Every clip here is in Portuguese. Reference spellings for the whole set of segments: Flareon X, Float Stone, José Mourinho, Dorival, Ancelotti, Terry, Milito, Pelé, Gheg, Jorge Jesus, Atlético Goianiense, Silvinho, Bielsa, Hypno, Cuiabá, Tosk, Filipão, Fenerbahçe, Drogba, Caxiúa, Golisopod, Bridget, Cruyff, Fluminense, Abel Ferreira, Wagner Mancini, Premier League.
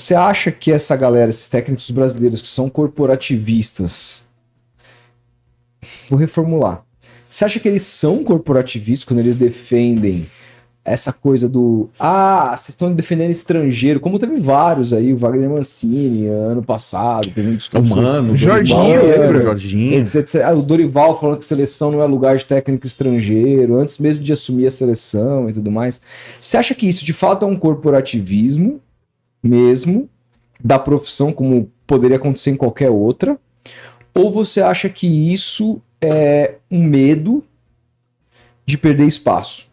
Você acha que essa galera, esses técnicos brasileiros que são corporativistas... Vou reformular. Você acha que eles são corporativistas quando eles defendem essa coisa do... Ah, vocês estão defendendo estrangeiro. Como teve vários aí, o Wagner Mancini, ano passado. Teve um discurso... Humano, Jorginho. Etc. O Dorival falando que seleção não é lugar de técnico estrangeiro, antes mesmo de assumir a seleção e tudo mais. Você acha que isso de fato é um corporativismo mesmo, da profissão, como poderia acontecer em qualquer outra? Ou você acha que isso é um medo de perder espaço?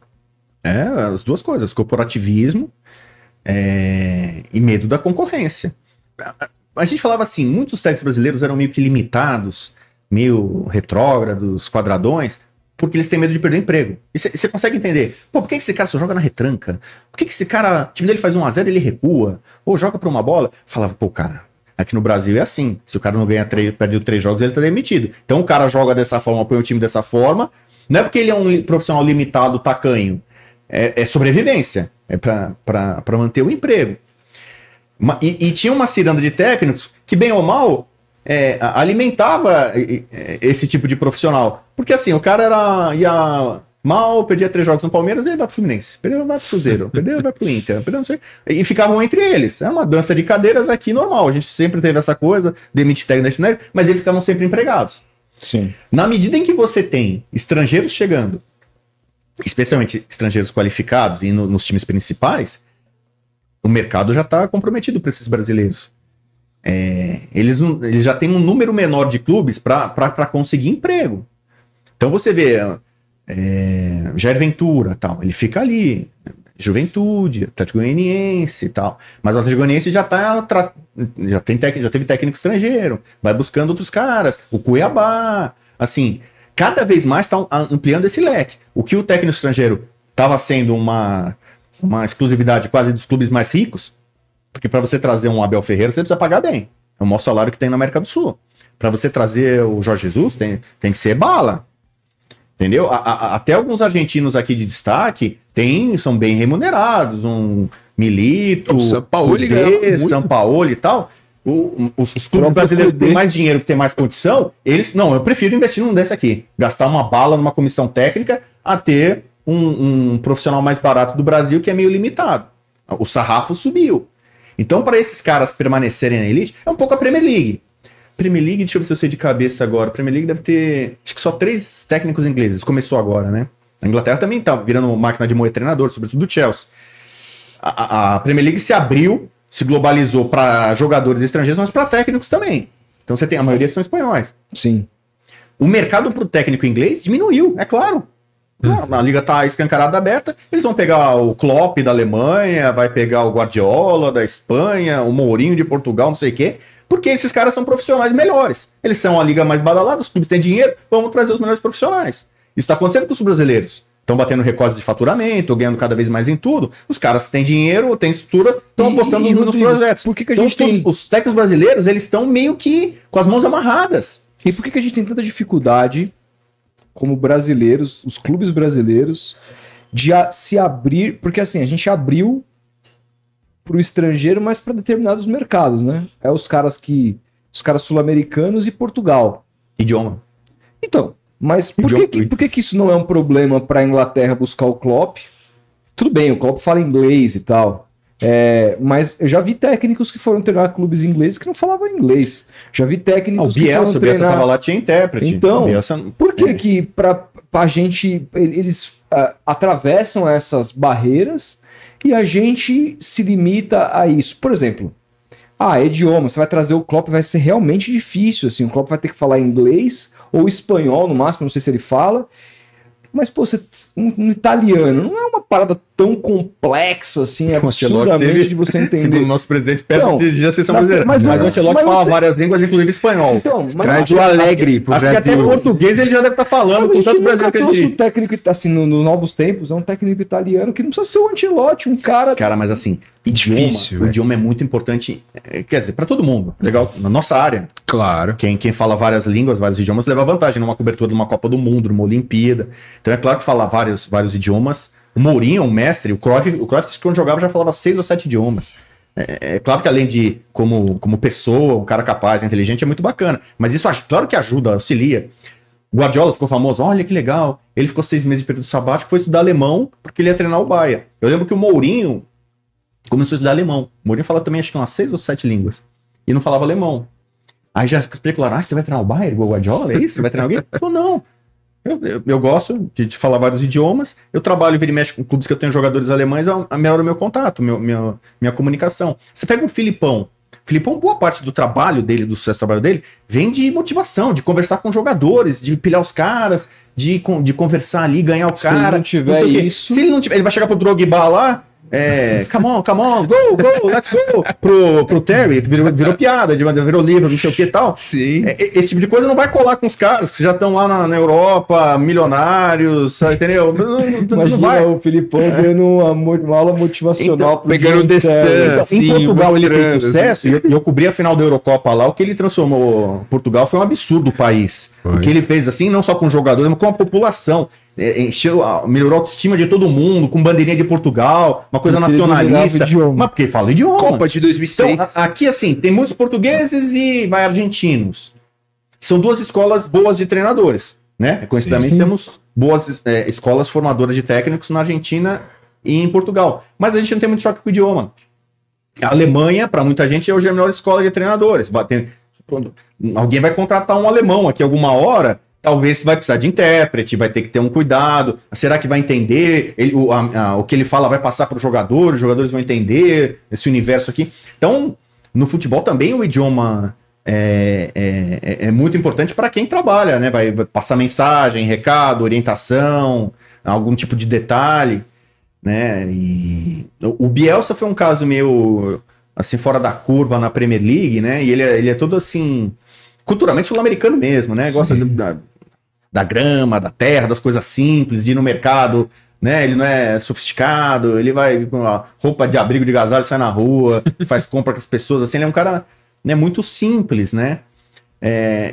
É, as duas coisas, corporativismo e medo da concorrência. A gente falava assim, muitos técnicos brasileiros eram meio que limitados, meio retrógrados, quadradões, porque eles têm medo de perder emprego. E você consegue entender, pô, por que esse cara só joga na retranca? Por que esse cara, o time dele faz 1 a 0 ele recua? Ou joga pra uma bola? Falava, pô, cara, aqui no Brasil é assim, se o cara não ganha 3, perdeu 3 jogos, ele tá demitido. Então o cara joga dessa forma, põe o time dessa forma, não é porque ele é um profissional limitado, tacanho, é sobrevivência, é pra manter o emprego. E tinha uma ciranda de técnicos que, bem ou mal, alimentava esse tipo de profissional. Porque assim, o cara ia mal, perdia 3 jogos no Palmeiras, ele vai pro Fluminense. Perdeu, vai pro Cruzeiro. Perdeu, vai pro Inter. Perdeu, não sei. E ficavam entre eles. É uma dança de cadeiras aqui normal. A gente sempre teve essa coisa, demite técnico, né? Mas eles ficavam sempre empregados. Sim. Na medida em que você tem estrangeiros chegando, especialmente estrangeiros qualificados e nos times principais, o mercado já está comprometido para esses brasileiros. Eles já têm um número menor de clubes para conseguir emprego. Então você vê Jair Ventura, tal, ele fica ali, Juventude, Atlético Goianiense e tal. Mas o Atlético Goianiense já teve técnico estrangeiro, vai buscando outros caras, o Cuiabá, assim, cada vez mais está ampliando esse leque. O que o técnico estrangeiro estava sendo uma exclusividade quase dos clubes mais ricos, porque para você trazer um Abel Ferreira, você precisa pagar bem. É o maior salário que tem na América do Sul. Para você trazer o Jorge Jesus, tem que ser bala. Entendeu? Até alguns argentinos aqui de destaque são bem remunerados. Um Milito, o São Paulo e tal. Os clubes brasileiros que têm mais dinheiro, que têm mais condição, eles... Não, eu prefiro investir num desse aqui. Gastar uma bala numa comissão técnica a ter um profissional mais barato do Brasil que é meio limitado. O sarrafo subiu. Então, para esses caras permanecerem na elite, é um pouco a Premier League. Premier League, deixa eu ver se eu sei de cabeça agora. Premier League deve ter, acho que só 3 técnicos ingleses. Começou agora, né? A Inglaterra também tá virando máquina de moer treinador, sobretudo do Chelsea. A Premier League se abriu, se globalizou para jogadores estrangeiros, mas para técnicos também. Então você tem, a maioria são espanhóis. Sim. O mercado para o técnico inglês diminuiu, é claro. A liga tá escancarada, aberta. Eles vão pegar o Klopp da Alemanha, vai pegar o Guardiola da Espanha, o Mourinho de Portugal, não sei o quê. Porque esses caras são profissionais melhores. Eles são a liga mais badalada, os clubes têm dinheiro, vamos trazer os melhores profissionais. Isso está acontecendo com os brasileiros. Estão batendo recordes de faturamento, ganhando cada vez mais em tudo. Os caras têm dinheiro, têm estrutura, estão apostando nos projetos. Por que a gente tem... Os técnicos brasileiros, eles estão meio que com as mãos amarradas. E por que a gente tem tanta dificuldade, como brasileiros, os clubes brasileiros, de se abrir? Porque assim, a gente abriu para o estrangeiro, mas para determinados mercados, né? É os caras sul-americanos e Portugal. Idioma. Então, mas por que isso não é um problema para a Inglaterra buscar o Klopp? Tudo bem, o Klopp fala inglês e tal, mas eu já vi técnicos que foram treinar clubes ingleses que não falavam inglês. Já vi técnicos que foram treinar... O Bielsa estava lá, tinha intérprete. Então, Bielsa... por que que para a gente eles atravessam essas barreiras e a gente se limita a isso? Por exemplo, idioma, você vai trazer o Klopp, vai ser realmente difícil, assim, o Klopp vai ter que falar inglês ou espanhol no máximo, não sei se ele fala, mas pô, você, um italiano, não é uma parada tão complexa assim, absurdamente de você entender. Segundo o nosso presidente, perto de seleção brasileira. Mas o Ancelotti fala várias línguas, inclusive espanhol. Então, mas o Alegre. Acho que até português ele já deve estar falando, com tanto brasileiro que ele diz. Um técnico, assim, nos novos tempos, é um técnico italiano que não precisa ser o Ancelotti, um cara... Cara, mas assim, difícil. O idioma é muito importante, quer dizer, para todo mundo. Legal, na nossa área. Claro. Quem fala várias línguas, vários idiomas, leva vantagem numa cobertura de uma Copa do Mundo, numa Olimpíada. Então é claro que falar vários idiomas... O Mourinho, o mestre, o Cruyff, quando jogava já falava 6 ou 7 idiomas. É claro que além de, como pessoa, um cara capaz, inteligente, é muito bacana. Mas isso, claro que ajuda, auxilia. Guardiola ficou famoso, olha que legal. Ele ficou 6 meses de período sabático, foi estudar alemão, porque ele ia treinar o Bayern. Eu lembro que o Mourinho começou a estudar alemão. O Mourinho falava também, acho que umas 6 ou 7 línguas. E não falava alemão. Aí já especularam, você vai treinar o Bayern, o Guardiola, é isso? Você vai treinar alguém? Falou, não. Eu gosto de falar vários idiomas. Eu trabalho, vira e mexe com clubes que eu tenho jogadores alemães, melhora o meu contato, minha comunicação. Você pega um Filipão. Filipão, boa parte do trabalho dele, do sucesso do trabalho dele, vem de motivação, de conversar com jogadores, de pilhar os caras, de conversar ali, ganhar o cara. Se ele não tiver isso... Se ele não tiver, ele vai chegar pro Drogba lá, come on, go, let's go, pro Terry, virou piada, virou livro, não sei o que e tal. Sim. Esse tipo de coisa não vai colar com os caras que já estão lá na Europa, milionários, entendeu? Não vai. O Filipão ganhando uma aula motivacional, então, pro pegando destância. Assim, em Portugal ele fez sucesso, e eu cobri a final da Eurocopa lá, o que ele transformou Portugal foi um absurdo país. O que ele fez assim, não só com jogadores, mas com a população. Melhorou a autoestima de todo mundo, com bandeirinha de Portugal, uma coisa nacionalista. Mas porque fala idioma. Copa de 2006. Então, aqui, assim, tem muitos portugueses e argentinos. São duas escolas boas de treinadores, né? Coincidentemente, temos boas escolas formadoras de técnicos na Argentina e em Portugal. Mas a gente não tem muito choque com o idioma. A Alemanha, para muita gente, é hoje a melhor escola de treinadores. Alguém vai contratar um alemão aqui alguma hora... Talvez vai precisar de intérprete, vai ter que ter um cuidado. Será que vai entender? O que ele fala vai passar para os jogadores vão entender esse universo aqui. Então, no futebol também o idioma é muito importante para quem trabalha, né? Vai passar mensagem, recado, orientação, algum tipo de detalhe, né? E o Bielsa foi um caso meio assim, fora da curva na Premier League, né? E ele é todo assim... Culturalmente sul-americano mesmo, né? Gosta da grama, da terra, das coisas simples, de ir no mercado, né? Ele não é sofisticado, ele vai com a roupa de abrigo de agasalho, sai na rua, faz compra com as pessoas, assim, ele é um cara, né, muito simples, né?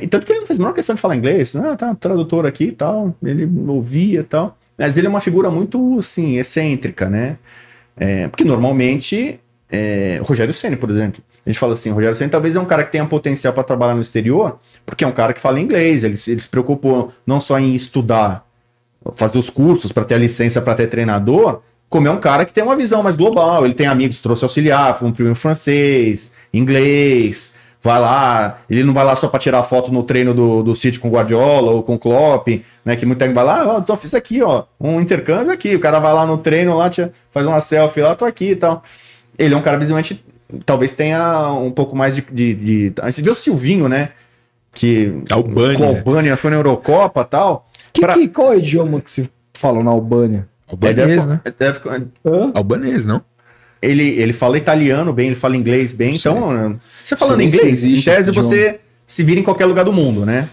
E tanto que ele não fez a menor questão de falar inglês, né? Tá um tradutor aqui e tal, ele ouvia e tal. Mas ele é uma figura muito, assim, excêntrica, né? Porque normalmente, Rogério Ceni, por exemplo, a gente fala assim, o Rogério Ceni talvez é um cara que tenha potencial para trabalhar no exterior, porque é um cara que fala inglês, ele se preocupou não só em estudar, fazer os cursos para ter a licença para ter treinador, como é um cara que tem uma visão mais global, ele tem amigos, trouxe auxiliar, foi um primo francês, inglês, vai lá, ele não vai lá só para tirar foto no treino do City com o Guardiola ou com o Klopp, né, que muito tempo vai lá, tô, fiz aqui, ó, um intercâmbio aqui, o cara vai lá no treino, lá faz uma selfie, lá tô aqui e tal. Ele é um cara visivelmente... Talvez tenha um pouco mais de... A gente viu o Silvinho, né? Que com a Albânia foi na Eurocopa e tal. Qual é o idioma que se fala na Albânia? Albanês, né? Albanês, não? Ele fala italiano bem, ele fala inglês bem. Então, você falando inglês, em tese você se vira em qualquer lugar do mundo, né?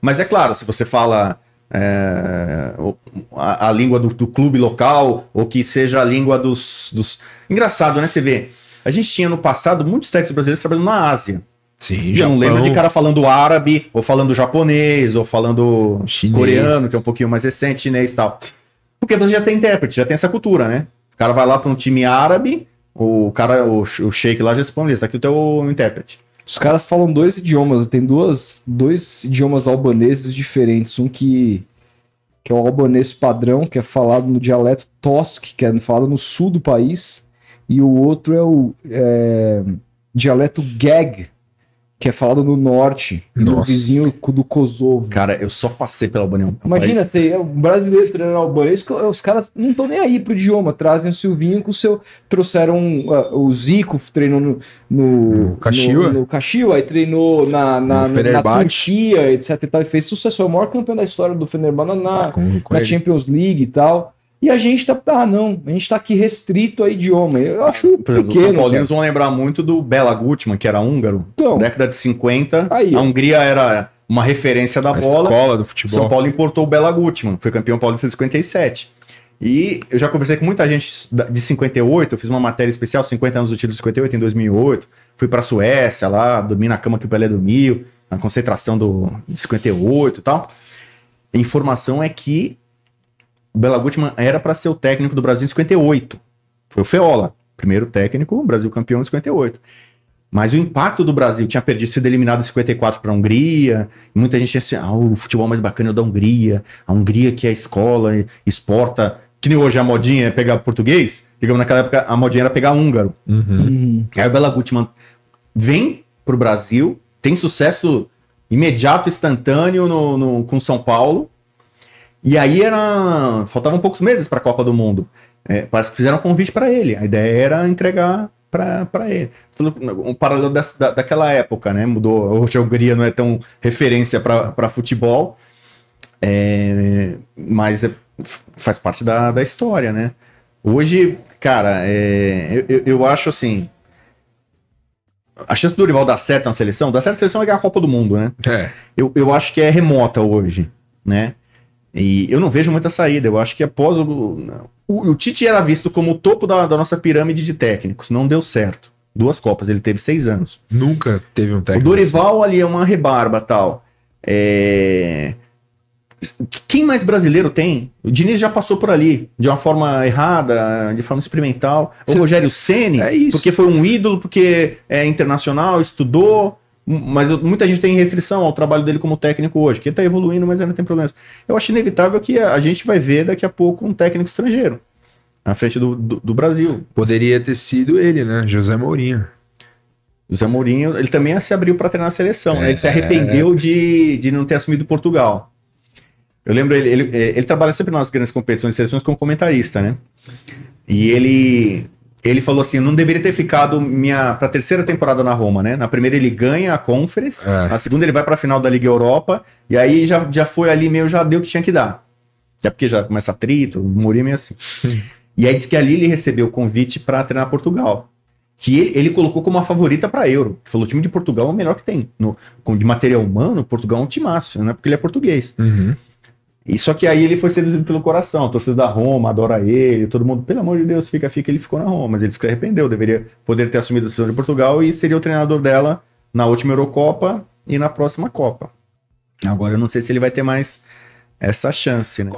Mas é claro, se você fala... a língua do clube local, ou que seja a língua dos... Engraçado, né? Você vê... A gente tinha no passado muitos técnicos brasileiros trabalhando na Ásia. Sim, já não lembro de cara falando árabe, ou falando japonês, ou falando chinês. Coreano, que é um pouquinho mais recente, chinês e tal. Porque você já tem intérprete, já tem essa cultura, né? O cara vai lá para um time árabe, o sheik lá já responde, está aqui o teu intérprete. Os caras falam 2 idiomas, tem dois idiomas albaneses diferentes. Um que é o albanês padrão, que é falado no dialeto Tosk, que é falado no sul do país. E o outro é o dialeto Gheg, que é falado no norte, no vizinho do Kosovo. Cara, eu só passei pela Albânia. Imagina, você é um brasileiro treinando albanês, os caras não estão nem aí pro idioma, trazem o Silvinho com o seu... Trouxeram o Zico, treinou no Caxiúa, aí treinou na Turquia, etc e tal, e fez sucesso, é o maior campeão da história do Fenerbahçe na Champions League e tal. E a gente tá... Ah, não. A gente tá aqui restrito a idioma. Eu acho pequeno. Os paulinos vão lembrar muito do Bela Gutmann, que era húngaro. Então, década de 50. Aí, a Hungria era uma referência da bola. Escola do futebol. São Paulo importou o Bela Gutmann. Foi campeão paulista em 57. E eu já conversei com muita gente de 58. Eu fiz uma matéria especial, 50 anos do título de 58, em 2008. Fui pra Suécia lá, dormi na cama que o Pelé dormiu, na concentração de 58 e tal. A informação é que o Bela Gutmann era para ser o técnico do Brasil em 58. Foi o Feola. primeiro técnico, o Brasil campeão em 58. Mas o impacto do Brasil tinha perdido, sido eliminado em 54 para a Hungria. Muita gente tinha assim, o futebol mais bacana é o da Hungria. A Hungria que é a escola, exporta... Que nem hoje a modinha é pegar português. Digamos, naquela época a modinha era pegar húngaro. Aí o Bela Gutmann vem pro Brasil, tem sucesso imediato, instantâneo com São Paulo. E aí era... Faltavam poucos meses para a Copa do Mundo. É, parece que fizeram um convite para ele. A ideia era entregar para ele. Um paralelo daquela época, né? Mudou. Hoje a Hungria não é tão referência para futebol. Mas faz parte da história, né? Hoje, cara, eu acho assim... A chance do Dorival dar certo na seleção... Dar certo na seleção é ganhar a Copa do Mundo, né? Eu acho que é remota hoje, né? E eu não vejo muita saída. Eu acho que após o Tite era visto como o topo da nossa pirâmide de técnicos. Não deu certo. 2 Copas. Ele teve 6 anos. Nunca teve um técnico. O Dorival ali é uma rebarba, tal. Quem mais brasileiro tem? O Diniz já passou por ali, de uma forma errada, de forma experimental. O Rogério Ceni, porque foi um ídolo, porque é internacional, estudou, mas muita gente tem restrição ao trabalho dele como técnico hoje, que ele tá evoluindo, mas ainda tem problemas. Eu acho inevitável que a gente vai ver daqui a pouco um técnico estrangeiro à frente do Brasil. Poderia ter sido ele, né? José Mourinho. José Mourinho, ele também se abriu para treinar a seleção, né? Ele se arrependeu de não ter assumido Portugal. Eu lembro, ele trabalha sempre nas grandes competições e seleções como comentarista, né? E ele falou assim, não deveria ter ficado para a 3ª temporada na Roma, né? Na primeira ele ganha a Conference, na segunda ele vai para a final da Liga Europa, e aí já foi ali meio, já deu o que tinha que dar. Até porque já começa atrito, Mourinho meio assim. E aí diz que ali ele recebeu o convite para treinar Portugal, que ele colocou como a favorita para Euro. Ele falou, o time de Portugal é o melhor que tem. De material humano, Portugal é um timaço, não é porque ele é português. E só que aí ele foi seduzido pelo coração, a torcida da Roma adora ele, todo mundo, pelo amor de Deus, fica, ele ficou na Roma, mas ele se arrependeu, deveria poder ter assumido a seleção de Portugal e seria o treinador dela na última Eurocopa e na próxima Copa. Agora eu não sei se ele vai ter mais essa chance, né?